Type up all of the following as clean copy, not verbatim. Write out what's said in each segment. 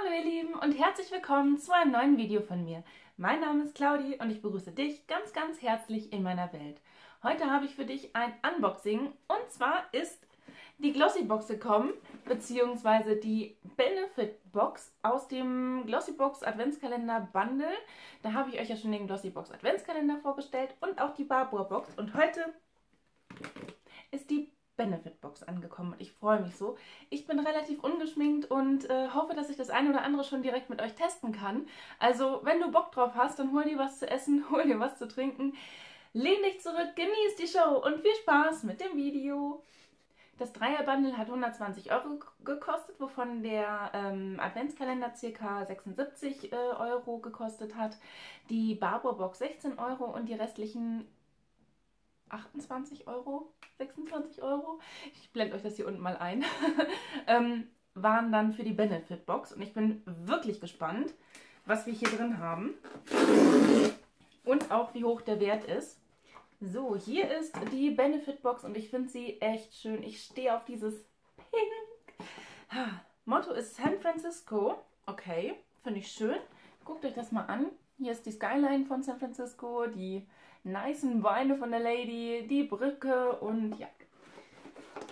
Hallo ihr Lieben und herzlich willkommen zu einem neuen Video von mir. Mein Name ist Claudi und ich begrüße dich ganz, ganz herzlich in meiner Welt. Heute habe ich für dich ein Unboxing und zwar ist die Glossybox gekommen, beziehungsweise die Benefit Box aus dem Glossybox Adventskalender Bundle. Da habe ich euch ja schon den Glossybox Adventskalender vorgestellt und auch die Barbour Box und heute ist die Benefit Box angekommen und ich freue mich so. Ich bin relativ ungeschminkt und hoffe, dass ich das ein oder andere schon direkt mit euch testen kann. Also wenn du Bock drauf hast, dann hol dir was zu essen, hol dir was zu trinken, lehn dich zurück, genieß die Show und viel Spaß mit dem Video. Das Dreier-Bundle hat 120 Euro gekostet, wovon der Adventskalender ca. 76 Euro gekostet hat, die Barbour Box 16 Euro und die restlichen 28 Euro, 26 Euro, ich blende euch das hier unten mal ein, waren dann für die Benefit Box und ich bin wirklich gespannt, was wir hier drin haben und auch wie hoch der Wert ist. So, hier ist die Benefit Box und ich finde sie echt schön. Ich stehe auf dieses Pink. Motto ist San Francisco. Okay, finde ich schön. Guckt euch das mal an. Hier ist die Skyline von San Francisco, die nicen Weine von der Lady, die Brücke und ja,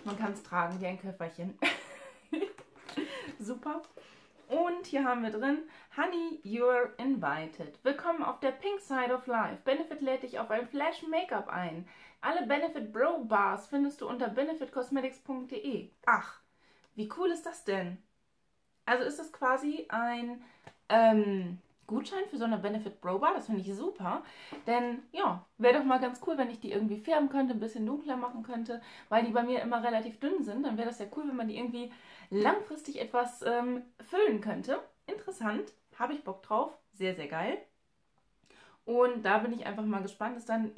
man kann es tragen wie ein Köfferchen. Super. Und hier haben wir drin, Honey, you're invited. Willkommen auf der Pink Side of Life. Benefit lädt dich auf ein Flash-Make-up ein. Alle Benefit Bro Bars findest du unter benefitcosmetics.de. Ach, wie cool ist das denn? Also ist das quasi ein Gutschein für so eine Benefit Bro Bar, das finde ich super, denn ja, wäre doch mal ganz cool, wenn ich die irgendwie färben könnte, ein bisschen dunkler machen könnte, weil die bei mir immer relativ dünn sind, dann wäre das ja cool, wenn man die irgendwie langfristig etwas füllen könnte. Interessant, habe ich Bock drauf, sehr, sehr geil. Und da bin ich einfach mal gespannt, ist dann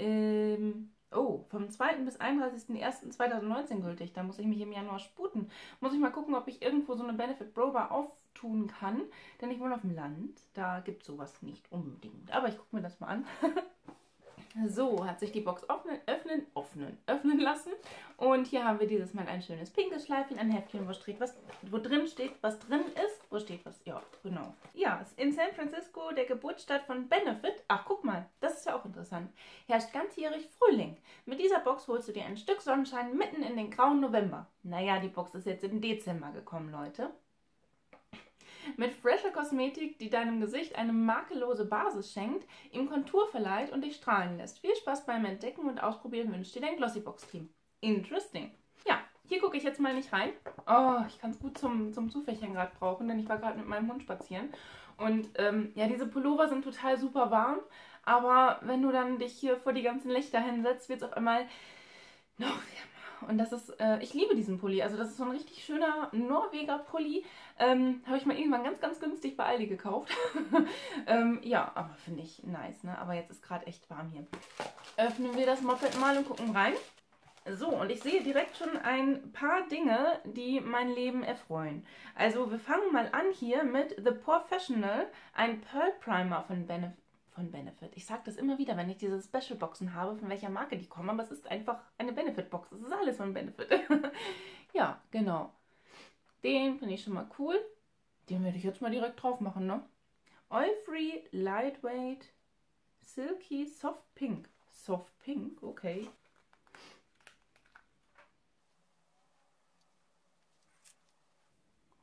vom 2. bis 31.01.2019 gültig, da muss ich mich im Januar sputen. Muss ich mal gucken, ob ich irgendwo so eine Benefit Bro Bar auftun kann, denn ich wohne auf dem Land, da gibt es sowas nicht unbedingt. Aber ich gucke mir das mal an. So, hat sich die Box öffnen lassen. Und hier haben wir dieses Mal ein schönes pinkes Schleifchen, ein Heftchen, wo drin steht, was drin ist. Genau. Ja, in San Francisco, der Geburtsstadt von Benefit, ach guck mal, das ist ja auch interessant, herrscht ganzjährig Frühling. Mit dieser Box holst du dir ein Stück Sonnenschein mitten in den grauen November. Naja, die Box ist jetzt im Dezember gekommen, Leute. Mit fresher Kosmetik, die deinem Gesicht eine makellose Basis schenkt, ihm Kontur verleiht und dich strahlen lässt. Viel Spaß beim Entdecken und Ausprobieren wünscht dir dein Glossybox-Team. Interesting. Ja, hier gucke ich jetzt mal nicht rein. Oh, ich kann es gut zum Zufächern gerade brauchen, denn ich war gerade mit meinem Hund spazieren. Und ja, diese Pullover sind total super warm, aber wenn du dann dich hier vor die ganzen Lichter hinsetzt, wird es auf einmal noch wärmer. Und das ist, ich liebe diesen Pulli, also das ist so ein richtig schöner Norweger Pulli, habe ich mal irgendwann ganz, ganz günstig bei Aldi gekauft. Ja, aber finde ich nice, ne? Aber jetzt ist gerade echt warm hier. Öffnen wir das Moped mal und gucken rein. So, und ich sehe direkt schon ein paar Dinge, die mein Leben erfreuen. Also wir fangen mal an hier mit The Porefessional, ein Pearl Primer von Benefit. Ich sage das immer wieder, wenn ich diese Special-Boxen habe, von welcher Marke die kommen, aber es ist einfach eine Benefit-Box. Es ist alles von Benefit. Ja, genau. Den finde ich schon mal cool. Den werde ich jetzt mal direkt drauf machen, ne? Oil-free, lightweight, silky, soft pink. Soft pink, okay.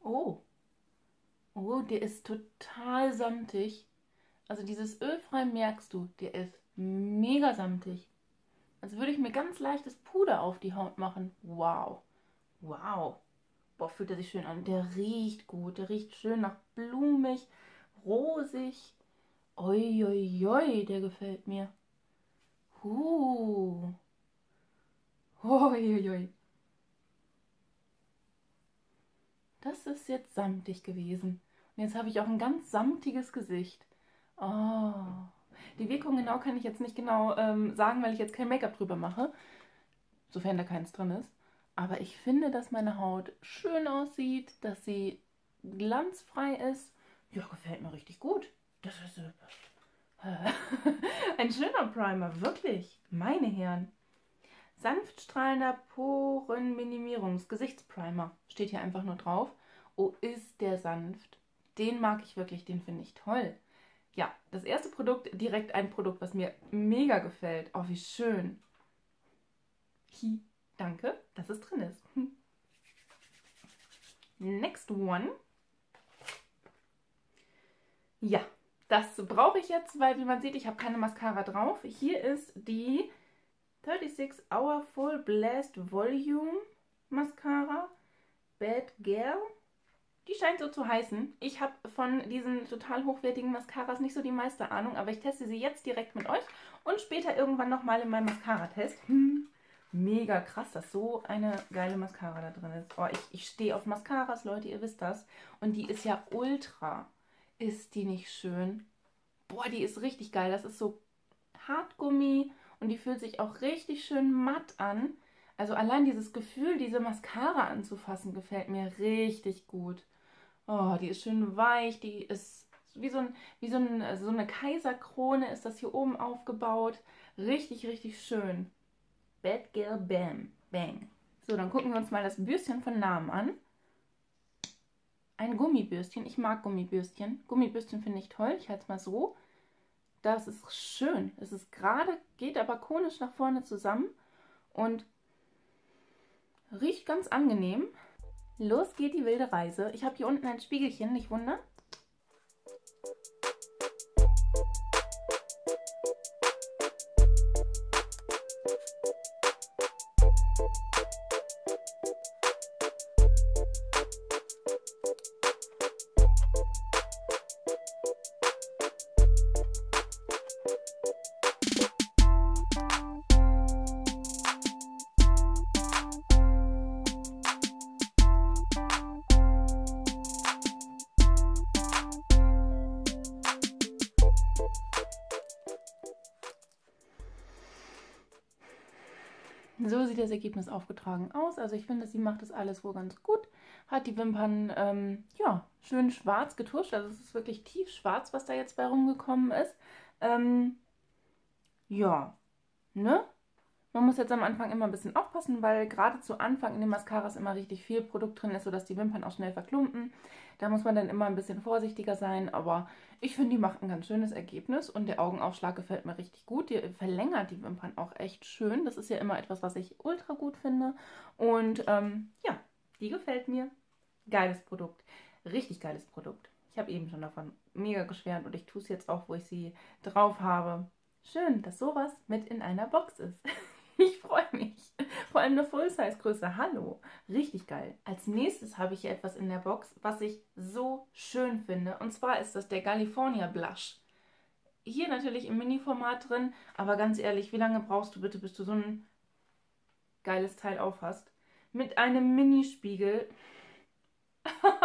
Oh. Oh, der ist total samtig. Also dieses Ölfrei merkst du, der ist mega samtig. Also würde ich mir ganz leichtes Puder auf die Haut machen. Wow. Wow. Boah, fühlt er sich schön an. Der riecht gut. Der riecht schön nach blumig, rosig. Uiuiui, der gefällt mir. Uiuiui. Das ist jetzt samtig gewesen. Und jetzt habe ich auch ein ganz samtiges Gesicht. Oh, die Wirkung genau kann ich jetzt nicht genau sagen, weil ich jetzt kein Make-up drüber mache, sofern da keins drin ist. Aber ich finde, dass meine Haut schön aussieht, dass sie glanzfrei ist. Ja, gefällt mir richtig gut. Das ist ein schöner Primer, wirklich, meine Herren. Sanft strahlender Porenminimierungs-Gesichtsprimer steht hier einfach nur drauf. Oh, ist der sanft. Den mag ich wirklich, den finde ich toll. Ja, das erste Produkt, direkt ein Produkt, was mir mega gefällt. Oh, wie schön. Hi, danke, dass es drin ist. Next one. Ja, das brauche ich jetzt, weil wie man sieht, ich habe keine Mascara drauf. Hier ist die 36 Hour Full Blast Volume Mascara Bad Girl. Die scheint so zu heißen. Ich habe von diesen total hochwertigen Mascaras nicht so die meiste Ahnung, aber ich teste sie jetzt direkt mit euch und später irgendwann nochmal in meinem Mascara-Test. Mega krass, dass so eine geile Mascara da drin ist. Oh, ich stehe auf Mascaras, Leute, ihr wisst das. Und die ist ja ultra. Ist die nicht schön? Boah, die ist richtig geil. Das ist so Hartgummi und die fühlt sich auch richtig schön matt an. Also allein dieses Gefühl, diese Mascara anzufassen, gefällt mir richtig gut. Oh, die ist schön weich, die ist so eine Kaiserkrone ist das hier oben aufgebaut. Richtig, richtig schön. Bad Girl Bam Bang. So, dann gucken wir uns mal das Bürstchen von Namen an. Ein Gummibürstchen. Ich mag Gummibürstchen. Gummibürstchen finde ich toll. Ich halte es mal so. Das ist schön. Es ist gerade, geht aber konisch nach vorne zusammen und riecht ganz angenehm. Los geht die wilde Reise. Ich habe hier unten ein Spiegelchen, nicht wundern. So sieht das Ergebnis aufgetragen aus. Also ich finde, sie macht das alles wohl ganz gut. Hat die Wimpern ja, schön schwarz getuscht. Also es ist wirklich tiefschwarz, was da jetzt bei rumgekommen ist. Ja, ne? Man muss jetzt am Anfang immer ein bisschen aufpassen, weil gerade zu Anfang in den Mascaras immer richtig viel Produkt drin ist, sodass die Wimpern auch schnell verklumpen. Da muss man dann immer ein bisschen vorsichtiger sein, aber ich finde, die macht ein ganz schönes Ergebnis und der Augenaufschlag gefällt mir richtig gut. Die verlängert die Wimpern auch echt schön. Das ist ja immer etwas, was ich ultra gut finde und ja, die gefällt mir. Geiles Produkt, richtig geiles Produkt. Ich habe eben schon davon mega geschwärmt und ich tue es jetzt auch, wo ich sie drauf habe. Schön, dass sowas mit in einer Box ist. Ich freue mich. Vor allem eine Full-Size-Größe. Hallo. Richtig geil. Als nächstes habe ich hier etwas in der Box, was ich so schön finde. Und zwar ist das der California Blush. Hier natürlich im Mini-Format drin. Aber ganz ehrlich, wie lange brauchst du bitte, bis du so ein geiles Teil auf hast? Mit einem Mini-Spiegel.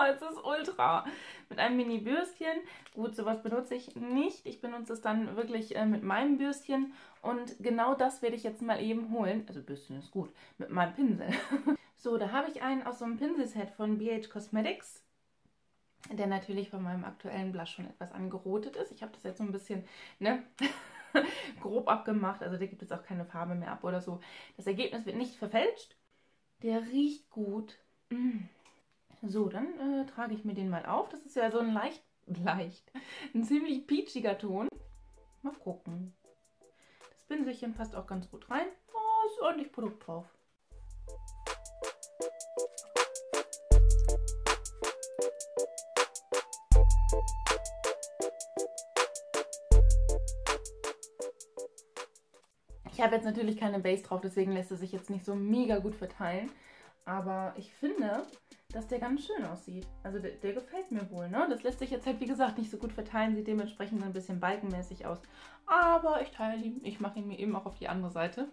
Es ist ultra. Mit einem Mini-Bürstchen. Gut, sowas benutze ich nicht. Ich benutze es dann wirklich mit meinem Bürstchen. Und genau das werde ich jetzt mal eben holen. Also Bürstchen ist gut. Mit meinem Pinsel. So, da habe ich einen aus so einem Pinselset von BH Cosmetics. Der natürlich von meinem aktuellen Blush schon etwas angerotet ist. Ich habe das jetzt so ein bisschen, ne, grob abgemacht. Also da gibt es auch keine Farbe mehr ab oder so. Das Ergebnis wird nicht verfälscht. Der riecht gut. Mm. So, dann trage ich mir den mal auf. Das ist ja so ein ein ziemlich peachiger Ton. Mal gucken. Das Pinselchen passt auch ganz gut rein. Oh, ist ordentlich Produkt drauf. Ich habe jetzt natürlich keine Base drauf, deswegen lässt er sich jetzt nicht so mega gut verteilen. Aber ich finde, dass der ganz schön aussieht. Also der gefällt mir wohl, ne? Das lässt sich jetzt halt, wie gesagt, nicht so gut verteilen. Sieht dementsprechend ein bisschen balkenmäßig aus. Aber ich teile ihn, ich mache ihn mir eben auch auf die andere Seite.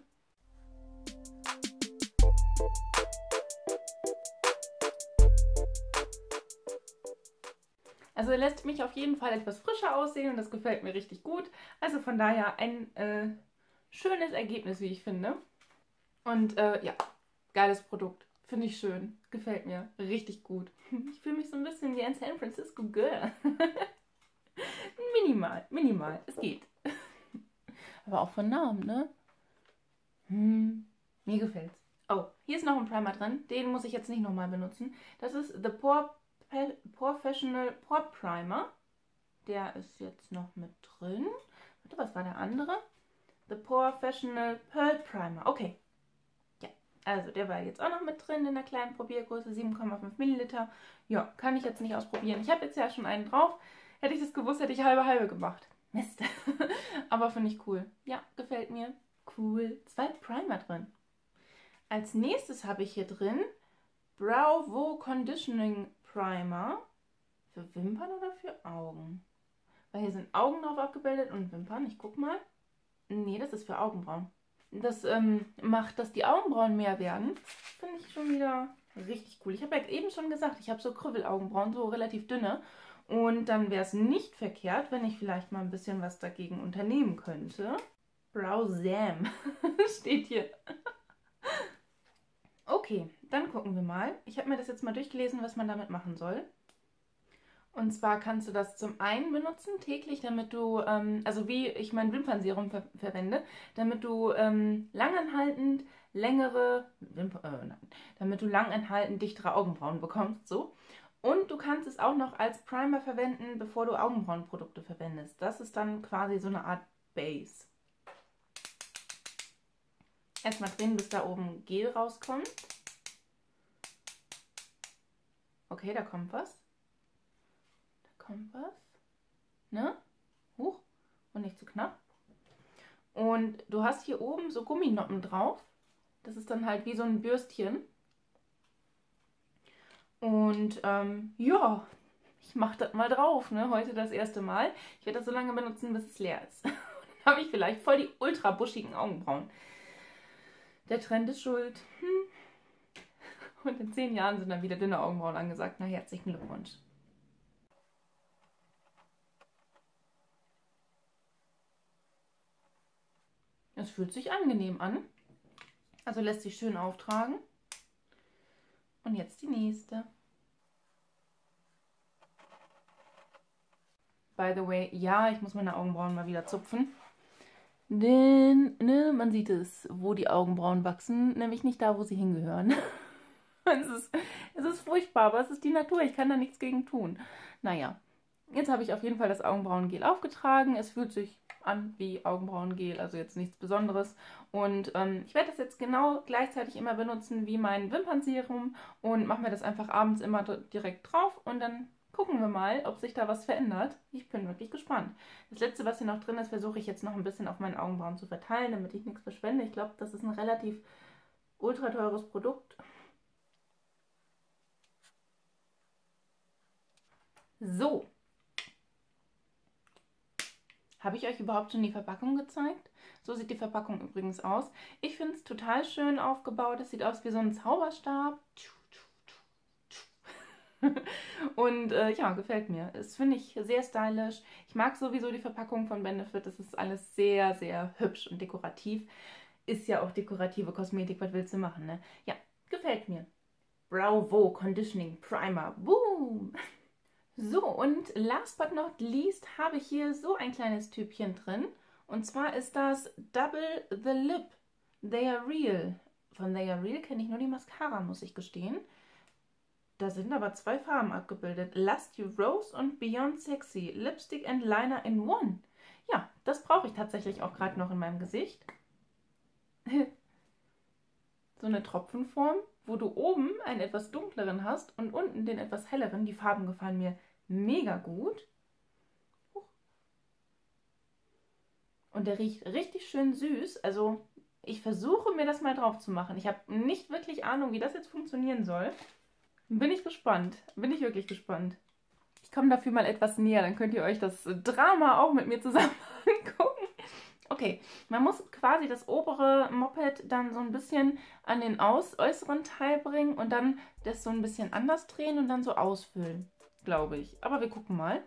Also er lässt mich auf jeden Fall etwas frischer aussehen und das gefällt mir richtig gut. Also von daher ein schönes Ergebnis, wie ich finde. Und ja, geiles Produkt. Finde ich schön. Gefällt mir. Richtig gut. Ich fühle mich so ein bisschen wie ein San Francisco Girl. Minimal, minimal. Es geht. Aber auch von Namen, ne? Mir gefällt's. Oh, hier ist noch ein Primer drin. Den muss ich jetzt nicht nochmal benutzen. Das ist The Porefessional Pore Primer. Der ist jetzt noch mit drin. Warte, was war der andere? The Porefessional Pearl Primer. Okay. Ja, also der war jetzt auch noch mit drin in der kleinen Probiergröße, 7,5 Milliliter. Ja, kann ich jetzt nicht ausprobieren. Ich habe jetzt ja schon einen drauf. Hätte ich das gewusst, hätte ich halbe gemacht. Mist. Aber finde ich cool. Ja, gefällt mir. Cool. 2 Primer drin. Als nächstes habe ich hier drin Browvo Conditioning Primer. Für Wimpern oder für Augen? Weil hier sind Augen drauf abgebildet und Wimpern. Ich guck mal. Nee, das ist für Augenbrauen. Das macht, dass die Augenbrauen mehr werden. Finde ich schon wieder richtig cool. Ich habe ja eben schon gesagt, ich habe so Krüppelaugenbrauen, so relativ dünne. Und dann wäre es nicht verkehrt, wenn ich vielleicht mal ein bisschen was dagegen unternehmen könnte. Browsam steht hier. Okay, dann gucken wir mal. Ich habe mir das jetzt mal durchgelesen, was man damit machen soll. Und zwar kannst du das zum einen benutzen, täglich, damit du, also wie ich mein Wimpernserum verwende, damit du langanhaltend dichtere Augenbrauen bekommst, so. Und du kannst es auch noch als Primer verwenden, bevor du Augenbrauenprodukte verwendest. Das ist dann quasi so eine Art Base. Erstmal drehen, bis da oben Gel rauskommt. Okay, da kommt was. Ne? Hoch und nicht zu knapp. Und du hast hier oben so Gumminoppen drauf. Das ist dann halt wie so ein Bürstchen. Und ja, ich mache das mal drauf, ne? Heute das erste Mal. Ich werde das so lange benutzen, bis es leer ist. Dann habe ich vielleicht voll die ultra buschigen Augenbrauen. Der Trend ist schuld. Und in 10 Jahren sind dann wieder dünne Augenbrauen angesagt. Na, herzlichen Glückwunsch. Es fühlt sich angenehm an, also lässt sich schön auftragen. Und jetzt die nächste. By the way, ja, ich muss meine Augenbrauen mal wieder zupfen. Denn, ne, man sieht es, wo die Augenbrauen wachsen, nämlich nicht da, wo sie hingehören. Es ist furchtbar, aber es ist die Natur, ich kann da nichts gegen tun. Naja, jetzt habe ich auf jeden Fall das Augenbrauengel aufgetragen, es fühlt sich an wie Augenbrauengel, also jetzt nichts Besonderes. Und ich werde das jetzt genau gleichzeitig immer benutzen wie mein Wimpernserum und mache mir das einfach abends immer direkt drauf und dann gucken wir mal, ob sich da was verändert. Ich bin wirklich gespannt. Das letzte, was hier noch drin ist, versuche ich jetzt noch ein bisschen auf meinen Augenbrauen zu verteilen, damit ich nichts verschwende. Ich glaube, das ist ein relativ ultra teures Produkt. So. Habe ich euch überhaupt schon die Verpackung gezeigt? So sieht die Verpackung übrigens aus. Ich finde es total schön aufgebaut. Es sieht aus wie so ein Zauberstab. Und ja, gefällt mir. Das finde ich sehr stylisch. Ich mag sowieso die Verpackung von Benefit. Das ist alles sehr, sehr hübsch und dekorativ. Ist ja auch dekorative Kosmetik. Was willst du machen, ne? Ja, gefällt mir. Browvo Conditioning Primer. Boom! So, und last but not least habe ich hier so ein kleines Tübchen drin. Und zwar ist das Double the Lip. They're Real. Von They're Real kenne ich nur die Mascara, muss ich gestehen. Da sind aber 2 Farben abgebildet. Lusty Rose und Beyond Sexy. Lipstick and Liner in One. Ja, das brauche ich tatsächlich auch gerade noch in meinem Gesicht. So eine Tropfenform, wo du oben einen etwas dunkleren hast und unten den etwas helleren. Die Farben gefallen mir mega gut. Und der riecht richtig schön süß. Also ich versuche mir das mal drauf zu machen. Ich habe nicht wirklich Ahnung, wie das jetzt funktionieren soll. Bin ich gespannt. Bin ich wirklich gespannt. Ich komme dafür mal etwas näher, dann könnt ihr euch das Drama auch mit mir zusammen angucken. Okay, man muss quasi das obere Moped dann so ein bisschen an den äußeren Teil bringen und dann das so ein bisschen anders drehen und dann so ausfüllen, glaube ich. Aber wir gucken mal.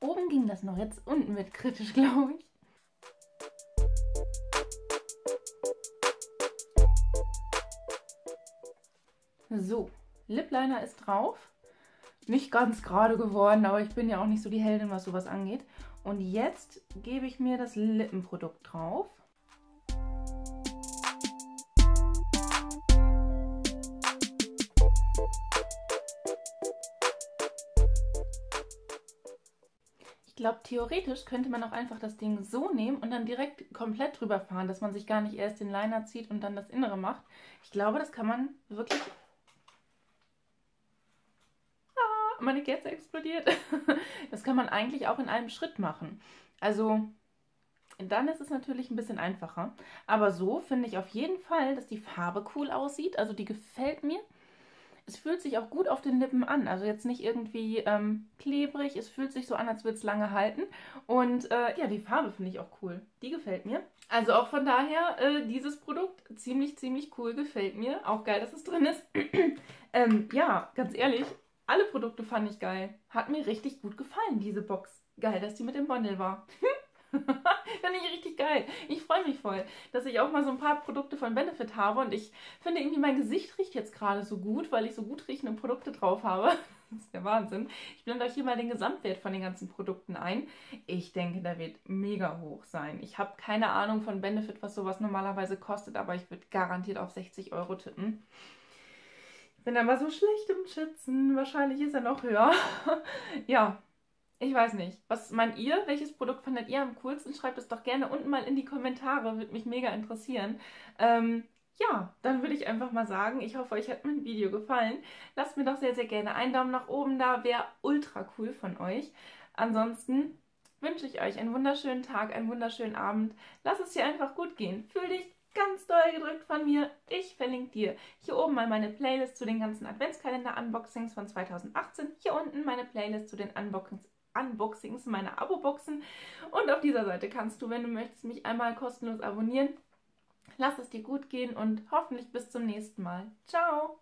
Oben ging das noch, jetzt unten wird kritisch, glaube ich. So, Lip Liner ist drauf. Nicht ganz gerade geworden, aber ich bin ja auch nicht so die Heldin, was sowas angeht. Und jetzt gebe ich mir das Lippenprodukt drauf. Ich glaube, theoretisch könnte man auch einfach das Ding so nehmen und dann direkt komplett drüber fahren, dass man sich gar nicht erst den Liner zieht und dann das Innere macht. Ich glaube, das kann man wirklich... Ah, meine Kerze explodiert. Das kann man eigentlich auch in einem Schritt machen. Also, dann ist es natürlich ein bisschen einfacher. Aber so finde ich auf jeden Fall, dass die Farbe cool aussieht. Also die gefällt mir. Es fühlt sich auch gut auf den Lippen an, also jetzt nicht irgendwie klebrig, es fühlt sich so an, als würde es lange halten. Und ja, die Farbe finde ich auch cool, die gefällt mir. Also auch von daher, dieses Produkt ziemlich cool, gefällt mir. Auch geil, dass es drin ist. Ja, ganz ehrlich, alle Produkte fand ich geil. Hat mir richtig gut gefallen, diese Box. Geil, dass die mit dem Bundle war. Finde ich richtig geil. Ich freue mich voll, dass ich auch mal so ein paar Produkte von Benefit habe und ich finde irgendwie, mein Gesicht riecht jetzt gerade so gut, weil ich so gut riechende Produkte drauf habe. Das ist der Wahnsinn. Ich blende euch hier mal den Gesamtwert von den ganzen Produkten ein. Ich denke, der wird mega hoch sein. Ich habe keine Ahnung von Benefit, was sowas normalerweise kostet, aber ich würde garantiert auf 60 € tippen. Ich bin aber so schlecht im Schätzen. Wahrscheinlich ist er noch höher. Ja. Ich weiß nicht. Was meint ihr? Welches Produkt fandet ihr am coolsten? Schreibt es doch gerne unten mal in die Kommentare. Würde mich mega interessieren. Ja, dann würde ich einfach mal sagen, ich hoffe, euch hat mein Video gefallen. Lasst mir doch sehr, sehr gerne einen Daumen nach oben da. Wäre ultra cool von euch. Ansonsten wünsche ich euch einen wunderschönen Tag, einen wunderschönen Abend. Lass es dir einfach gut gehen. Fühl dich ganz doll gedrückt von mir. Ich verlinke dir hier oben mal meine Playlist zu den ganzen Adventskalender-Unboxings von 2018. Hier unten meine Playlist zu den Unboxings meiner Abo-Boxen und auf dieser Seite kannst du, wenn du möchtest, mich einmal kostenlos abonnieren. Lass es dir gut gehen und hoffentlich bis zum nächsten Mal. Ciao!